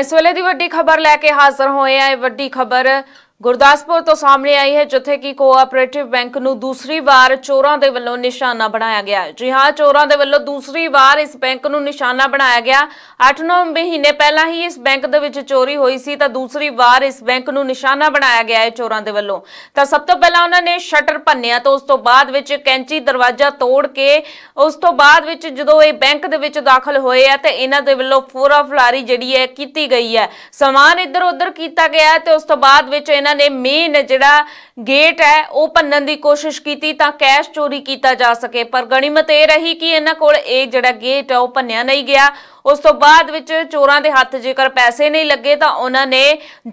ਇਸ ਵੇਲੇ ਦੀ ਵੱਡੀ ਖਬਰ ਲੈ ਕੇ ਹਾਜ਼ਰ ਹੋਏ ਆ। ਇਹ ਵੱਡੀ ਖਬਰ गुरदासपुर तो सामने आई है, जिथे कि कोऑपरेटिव बैंक नूं दूसरी बार चोरां दे वल्लों निशाना बनाया गया। जी हाँ, चोरां दे वल्लों दूसरी बार इस बैंक नूं निशाना बनाया गया। 8-9 महीने पहला ही इस बैंक दे विच चोरी हुई सी, तां दूसरी बार इस बैंक नूं निशाना बनाया गया है चोरां दे वल्लों। तां सब तो पहला उन्होंने शटर भन्निया, तो उस तो बाद विच कैंची दरवाजा तोड़ के उस तो बाद विच जदों इह बैंक दे विच दाखल होए आ, ते इन्हां दे वल्लों फोरा फलारी जिहड़ी है कीती गई है, समान इधर उधर कीता गया है। तो उस तो बाद विच ने मेन जिहड़ा गेट है वह भन्न की कोशिश की, कैश चोरी किया जा सके, पर गनीमत यह रही कि इन्हां कोल इह जिहड़ा गेट है वह भन्निया नहीं गया। उस तो बाद विच चोरां दे हत्थ जेकर पैसे नहीं लगे तो उन्होंने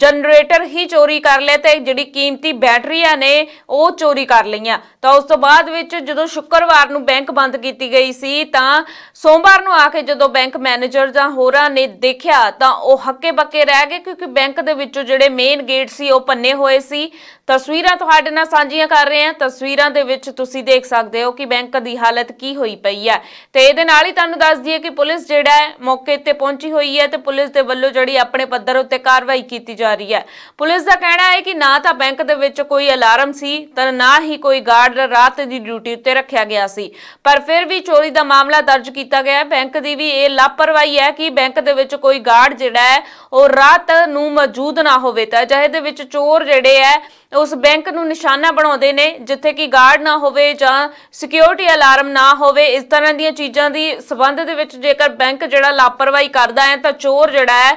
जनरेटर ही चोरी कर लिया, तो जिहड़ी कीमती बैटरियां ने वह चोरी कर लईआं। तो उस तो बाद विच जदों शुक्रवार नूं बैंक बंद की गई सी, तां सोमवार नूं आके जदों बैंक मैनेजर जां होरां ने देखिया तां वह हक्के बक्के रह गए, क्योंकि बैंक दे विचों जिहड़े मेन गेट सी वह भन्ने होए सी। तस्वीरां तुहाडे नाल सांझीआं कर रहे हैं, तस्वीरां दे विच तुसीं देख सकदे हो कि बैंक दी हालत की होई पई है। ते इहदे नाल ही तुहानूं दस दईए कि पुलिस जिहड़ा है मौके ते पहुंची हुई है, ते पुलिस दे वल्लों जिहड़ी अपने पद्धर उत्ते कार्रवाई कीती जा रही है। पुलिस दा कहना है कि ना तां बैंक दे विच कोई अलार्म सी, ते ना ही कोई गार्ड रात दी ड्यूटी उत्ते रखिया गया सी, पर फिर भी चोरी दा मामला दर्ज कीता गया है। बैंक दी वी इह लापरवाही है कि बैंक दे विच कोई गार्ड जिहड़ा है ओह रात नूं मौजूद ना होवे, तां अजे दे विच चोर जिहड़े है उस बैंक नूं निशाना बनाउंदे ने, जिथे कि गार्ड ना होवे जां सिक्योरिटी अलार्म ना होवे। इस तरह दीआं चीज़ां दी संबंध दे विच जेकर बैंक जिहड़ा लापरवाही करदा है तां चोर जिहड़ा है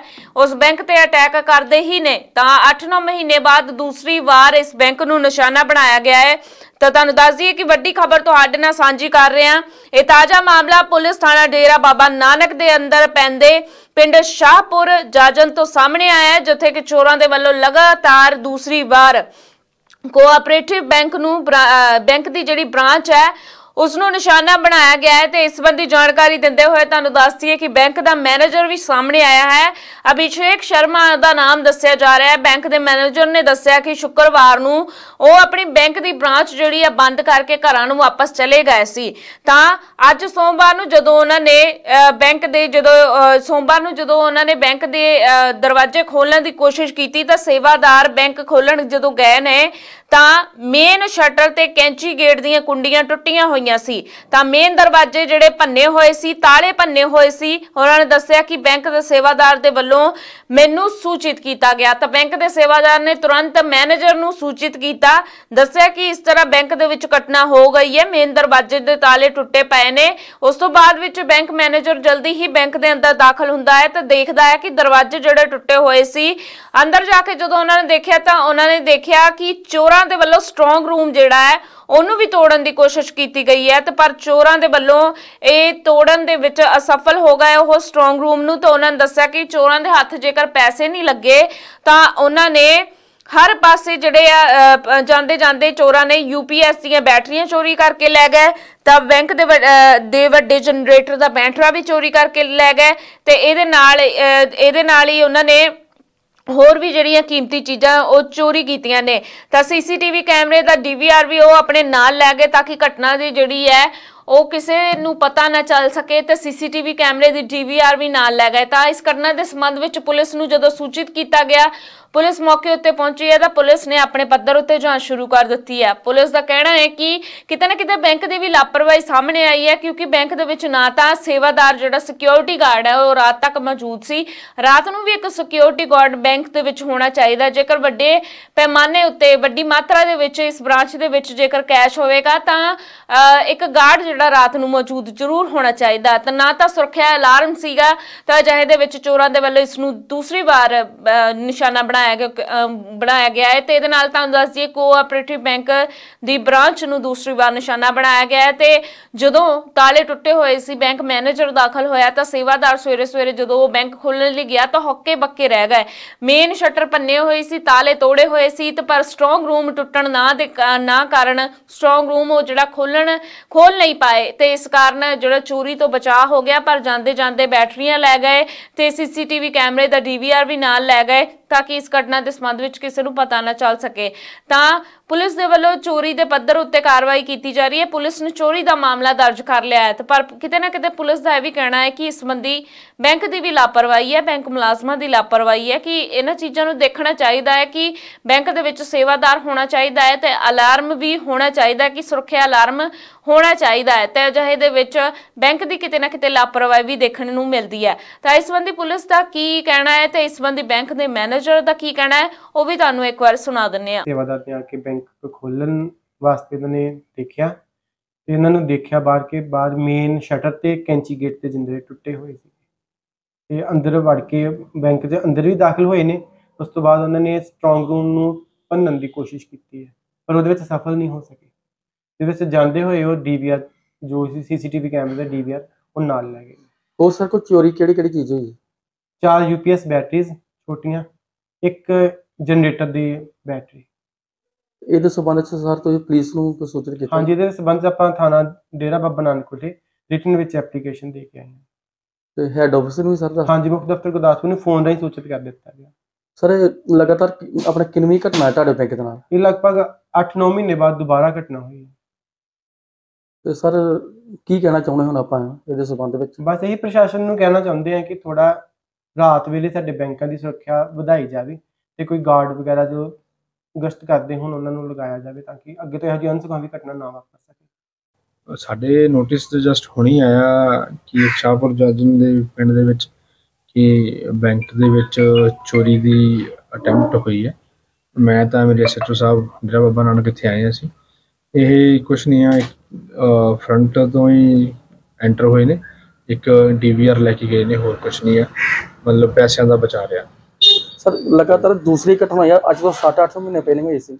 उस बैंक ते अटैक करदे ही ने। तां 8-9 महीने बाद दूसरी बार इस बैंक नूं निशाना बनाया गया है। तो तुहानूं दस दईए कि वड्डी खबर तुहाडे नाल सांझी कर रहे हैं। यह ताज़ा मामला पुलिस थाणा डेरा बाबा नानक दे अंदर पैंदे पिंड शाहपुर जाजन तो सामने आया है, जिथे कि चोरां दे वल्लों लगातार दूसरी बार कोआपरेटिव बैंक नूं बैंक दी जिहड़ी ब्रांच है उसनूं निशाना बनाया गया है। तो इस संबंधी जानकारी दिंदे हुए तुहानूं दस दईए कि बैंक दा मैनेजर भी सामने आया है। अभिषेक शर्मा दा नाम दस्सिया जा रहा है। बैंक दे मैनेजर ने दस्सिया कि शुक्रवार नूं ओह अपनी बैंक दी ब्रांच जिहड़ी है बंद करके घरां नूं वापस चले गए सी। तां अज सोमवार नूं जदों उन्हां ने बैंक दे बैंक दे दरवाजे खोलण दी कोशिश कीती तां सेवादार बैंक खोलण जदों गए ने तां मेन शटर ते कैंची गेट दीयां कुंडियां टुट्टियां होईयां सी, तां मेन दरवाजे जिहड़े भन्ने होए सी, ताले भन्ने होए सी। उन्हां ने दस्सिया कि बैंक दे सेवादार दे वल्लों मैनूं सूचित कीता गया, तां बैंक दे सेवादार ने तुरंत मैनेजर नूं सूचित कीता, दस्सिया कि इस तरह बैंक दे विच घटना हो गई है, मेन दरवाजे दे ताले टुटे पए ने। उस तो बाद विच बैंक मैनेजर जल्दी ही बैंक दे अंदर दाखल हुंदा है, तां देखदा है कि दरवाजे जिहड़े टुटे होए सी। अंदर जाके जदों उन्हां ने देखिया तां उन्हां ने देखिया कि चोरां दे वल्लों स्ट्रोंग रूम जिहड़ा है उन्होंने भी तोड़न की कोशिश की गई है, तो पर चोरां दे वल्लों ये तोड़न दे विच असफल हो गए वह स्ट्रोंग रूम नूं। तो उन्होंने दस्सिया कि चोरां दे हत्थ जेकर पैसे नहीं लगे तो उन्होंने हर पासे जिहड़े आ जांदे जांदे चोरां ने यूपीएस दीआं बैटरियां चोरी करके लै गए, तो बैंक दे वड्डे जनरेटर का बैटरा भी चोरी करके लै गए, तो इहदे नाल ही उन्होंने होर भी जिहड़ियां कीमती चीज़ां वह चोरी कीतियां ने। तां सीसीटीवी कैमरे दा डीवीआर भी वह अपने नाल लै गए, ताकि घटना दी जिहड़ी है वह किसी नूं पता ना चल सके, तो सीसीटीवी कैमरे दी डीवीआर भी नाल लै गए। तां इस घटना दे संबंध विच पुलिस नूं जदों सूचित कीता गया, पुलिस मौके उत्ते पहुंची है, तो पुलिस ने अपने पद्धर उत्ते जांच शुरू कर दित्ती है। पुलिस का कहना है कि किते ना किते बैंक की भी लापरवाही सामने आई है, क्योंकि बैंक दे विच ना तां सेवादार जिहड़ा सिक्योरिटी गार्ड है वह रात तक मौजूद सी। रात नूं भी एक सिक्योरिटी गार्ड बैंक दे विच होना चाहिए, जेकर वड्डे पैमाने उत्ते वड्डी मात्रा दे विच इस ब्रांच दे विच जेकर कैश होवेगा तां एक गार्ड जिहड़ा रात नूं मौजूद जरूर होना चाहिए। तो ना तां सुरक्षा अलार्म सीगा, तां अजे दे विच चोरां दे वल्लों इस नूं दूसरी बार निशाना बनाया गया है। तो ये दस दिए कोऑपरेटिव बैंक की ब्रांच नूं दूसरी बार निशाना बनाया गया है। तो जदों ताले टुटे हुए सी बैंक मैनेजर दाखिल होया, तो सेवादार सवेरे सवेरे जदों बैंक खोलने लई गया तो हक्के बक्के रह गए, मेन शटर भन्ने होए सी, ताले तोड़े होए सी, तो पर स्ट्रोंग रूम टुटण ना कारण स्ट्रोंग रूम वो जिहड़ा खोल नहीं पाए, तो इस कारण जिहड़ा चोरी तो बचाव हो गया, पर जांदे जांदे बैटरियां लै गए, तो सीसीटीवी कैमरे दा डीवीआर भी नाल लै गए। ਤਾਂ ਕਿ ਇਸ ਘਟਨਾ ਦੇ ਸੰਬੰਧ ਵਿੱਚ ਕਿਸੇ ਨੂੰ ਪਤਾ ਨਾ ਚੱਲ ਸਕੇ। ਤਾਂ ਪੁਲਿਸ ਦੇ ਵੱਲੋਂ ਚੋਰੀ ਦੇ ਪੱਧਰ ਉੱਤੇ ਕਾਰਵਾਈ ਕੀਤੀ ਜਾ ਰਹੀ ਹੈ। ਪੁਲਿਸ ਨੇ ਚੋਰੀ ਦਾ ਮਾਮਲਾ ਦਰਜ ਕਰ ਲਿਆ ਹੈ, ਪਰ ਕਿਤੇ ਨਾ ਕਿਤੇ ਪੁਲਿਸ ਦਾ ਇਹ ਵੀ ਕਹਿਣਾ ਹੈ ਕਿ ਇਸ ਸੰਬੰਧੀ ਬੈਂਕ ਦੀ ਵੀ ਲਾਪਰਵਾਹੀ ਹੈ, ਬੈਂਕ ਮੁਲਾਜ਼ਮਾਂ ਦੀ ਲਾਪਰਵਾਹੀ ਹੈ ਕਿ ਇਹਨਾਂ ਚੀਜ਼ਾਂ ਨੂੰ ਦੇਖਣਾ ਚਾਹੀਦਾ ਹੈ ਕਿ ਬੈਂਕ ਦੇ ਵਿੱਚ ਸੇਵਾਦਾਰ ਹੋਣਾ ਚਾਹੀਦਾ ਹੈ ਤੇ ਅਲਾਰਮ ਵੀ ਹੋਣਾ ਚਾਹੀਦਾ ਕਿ ਸੁਰੱਖਿਆ ਅਲਾਰਮ ਹੋਣਾ ਚਾਹੀਦਾ ਹੈ ਤੇ ਅਜਿਹੇ ਦੇ ਵਿੱਚ ਬੈਂਕ ਦੀ ਕਿਤੇ ਨਾ ਕਿਤੇ ਲਾਪਰਵਾਹੀ ਵੀ ਦੇਖਣ ਨੂੰ ਮਿਲਦੀ ਹੈ। ਤਾਂ ਇਸ ਸੰਬੰਧੀ ਪੁਲਿਸ ਦਾ ਕੀ ਕਹਿਣਾ ਹੈ ਤੇ ਇਸ ਸੰਬੰਧੀ ਬੈਂਕ ਦੇ ਮੈਨੇਜਰ ਦਾ ਕੀ ਕਹਿਣਾ ਹੈ ਉਹ ਵੀ ਤੁਹਾਨੂੰ ਇੱਕ ਵਾਰ ਸੁਣਾ ਦਿੰਨੇ ਆ। ਸੇਵਾਦਾਰ ਨੇ ਆ ਕੇ ਬੈਂਕ ਖੋਲਣ ਵਾਸਤੇ ਉਹਨੇ ਦੇਖਿਆ ਤੇ ਇਹਨਾਂ ਨੂੰ ਦੇਖਿਆ ਬਾਹਰ ਕੇ ਬਾਹਰ ਮੇਨ ਸ਼ਟਰ ਤੇ ਕੈਂਚੀ ਗੇਟ ਤੇ ਜਿੰਦਰੇ ਟੁੱਟੇ ਹੋਏ ਸੀ ਤੇ ਅੰਦਰ ਵੜ ਕੇ ਬੈਂਕ ਦੇ ਅੰਦਰ ਵੀ ਦਾਖਲ ਹੋਏ ਨੇ। ਉਸ ਤੋਂ ਬਾਅਦ ਉਹਨਾਂ ਨੇ ਸਟਰੋਂਗ ਰੂਮ ਨੂੰ ਭੰਨਣ ਦੀ ਕੋਸ਼ਿਸ਼ ਕੀਤੀ ਹੈ ਪਰ ਉਹਦੇ ਵਿੱਚ ਸਫਲ ਨਹੀਂ ਹੋ ਸਕੇ। ਜਿਸ ਵਿੱਚ ਜਾਂਦੇ ਹੋਏ ਉਹ ਡੀਵੀਆਰ ਜੋ ਸੀਸੀਟੀਵੀ ਕੈਮਰੇ ਦਾ ਡੀਵੀਆਰ ਉਹ ਨਾਲ ਲੈ ਗਏ। ਉਹ ਸਰ ਕੋਈ ਚੋਰੀ ਕਿਹੜੀ ਕਿਹੜੀ ਚੀਜ਼ ਹੋਈ? 4 ਯੂਪੀਐਸ ਬੈਟਰੀਜ਼ ਛੋਟੀਆਂ, ਇੱਕ ਜਨਰੇਟਰ ਦੀ ਬੈਟਰੀ। ਇਹਦੇ ਸਬੰਧ ਵਿੱਚ ਸਰ ਤੁਸੀਂ ਪੁਲਿਸ ਨੂੰ ਕੋਈ ਸੂਚਿਤ ਕੀਤਾ? ਹਾਂਜੀ, ਇਹਦੇ ਸਬੰਧ ਵਿੱਚ ਆਪਾਂ ਥਾਣਾ ਡੇਰਾ ਬਾਬਾ ਨਾਨਕ ਕੋਲੇ ਰਿਟਨ ਵਿੱਚ ਐਪਲੀਕੇਸ਼ਨ ਦੇ ਕੇ ਆਏ ਹਾਂ ਤੇ ਹੈੱਡ ਆਫਿਸਰ ਨੂੰ ਸਰ ਦਾ ਹਾਂਜੀ ਮੁੱਖ ਦਫ਼ਤਰ ਗੁਰਦਾਸਪੁਰ ਨੂੰ ਫੋਨ ਰਾਹੀਂ ਸੂਚਿਤ ਕਰ ਦਿੱਤਾ ਗਿਆ। ਸਰ ਲਗਾਤਾਰ ਆਪਣਾ ਕਿੰਨੀ ਘਟਨਾ ਤੁਹਾਡੇ ਬੈਂਕ ਦੇ ਨਾਲ? ਇਹ ਲਗਭਗ 8-9 ਮਹੀਨੇ ਬਾਅਦ ਦੁਬਾਰਾ ਘਟਨਾ ਹੋਈ। तो सर की कहना चाहते हो आप इहदे संबंध विच? बस यही प्रशासन नूं कहना चाहते हैं कि थोड़ा रात वेले साडे बैंकां दी सुरक्षा वधाई जावे ते कोई गार्ड वगैरह जो गश्त करदे होण उन्हां नूं लगाया जावे ताकि अगे तो इहो जी अनसुखावी घटना ना वापर सके। साडे नोटिस ते जस्ट हुणी आया कि शाहपुर जाजन दे पिंड दे विच कि बैंक दे विच चोरी दी अटैम्प्ट होई है। मैं तां मेरे एसएचओ साहब डेरा बाबा नानक इत्थे आए सी। ਇਹ ਕੁਛ ਨਹੀਂ ਆ, ਇੱਕ ਫਰੰਟ ਤੋਂ ਹੀ ਐਂਟਰ ਹੋਏ ਨੇ, ਇੱਕ ਡੀਵੀਆਰ ਲੈ ਕੇ ਗਏ ਨੇ, ਹੋਰ ਕੁਛ ਨਹੀਂ ਆ, ਮਤਲਬ ਪੈਸਿਆਂ ਦਾ ਬਚਾ ਰਿਹਾ। ਸਰ ਲਗਾਤਾਰ ਦੂਸਰੀ ਘਟਨਾ ਯਾਰ ਅੱਜ ਤੋਂ 7-8 ਮਹੀਨੇ ਪਹਿਲਾਂ ਹੋਈ ਸੀ।